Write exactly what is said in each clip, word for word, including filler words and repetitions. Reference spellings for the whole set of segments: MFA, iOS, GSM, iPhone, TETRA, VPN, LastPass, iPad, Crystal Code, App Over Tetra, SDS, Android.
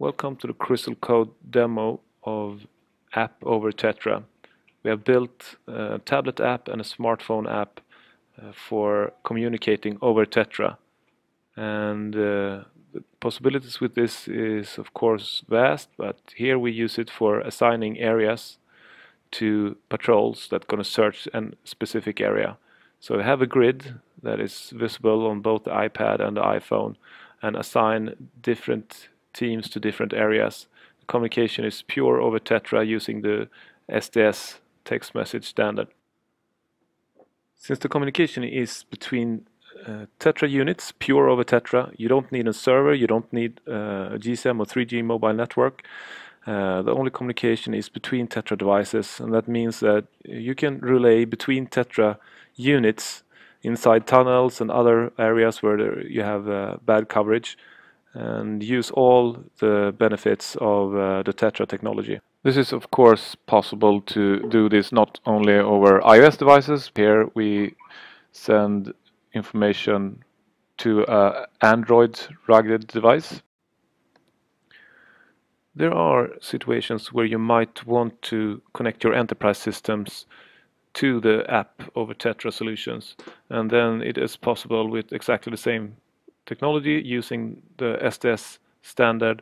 Welcome to the Crystal Code demo of App Over Tetra. We have built a tablet app and a smartphone app uh, for communicating over Tetra. And uh, the possibilities with this is of course vast, but here we use it for assigning areas to patrols that are going to search a specific area. So we have a grid that is visible on both the iPad and the iPhone and assign different teams to different areas. The communication is pure over Tetra using the S D S text message standard. Since the communication is between uh, Tetra units, pure over Tetra, you don't need a server, you don't need uh, a G S M or three G mobile network. Uh, the only communication is between Tetra devices, and that means that you can relay between Tetra units inside tunnels and other areas where there you have uh, bad coverage, and use all the benefits of uh, the Tetra technology. This is of course possible to do this not only over iOS devices. Here we send information to an Android rugged device. There are situations where you might want to connect your enterprise systems to the App Over Tetra solutions, and then it is possible with exactly the same technology using the S D S standard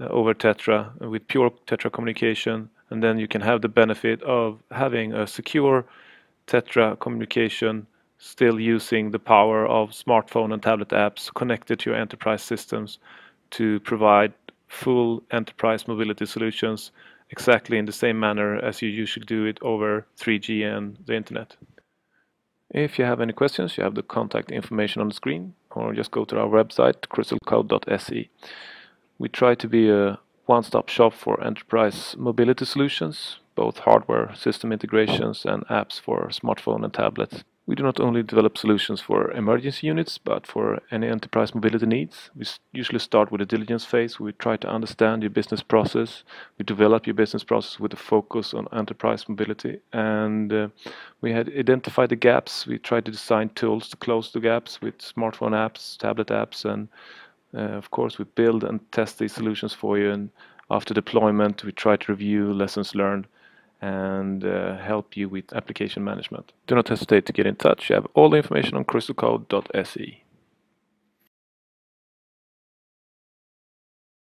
uh, over Tetra with pure Tetra communication, and then you can have the benefit of having a secure Tetra communication still using the power of smartphone and tablet apps connected to your enterprise systems to provide full enterprise mobility solutions exactly in the same manner as you usually do it over three G and the internet. If you have any questions, you have the contact information on the screen, or just go to our website crystal code dot S E. We try to be a one-stop shop for enterprise mobility solutions, both hardware, system integrations and apps for smartphone and tablets. We do not only develop solutions for emergency units, but for any enterprise mobility needs. We usually start with a diligence phase. We try to understand your business process. We develop your business process with a focus on enterprise mobility. And uh, we had identified the gaps. We try to design tools to close the gaps with smartphone apps, tablet apps. And uh, of course, we build and test these solutions for you. And after deployment, we try to review lessons learned and uh, help you with application management. Do not hesitate to get in touch. You have all the information on crystal code dot S E.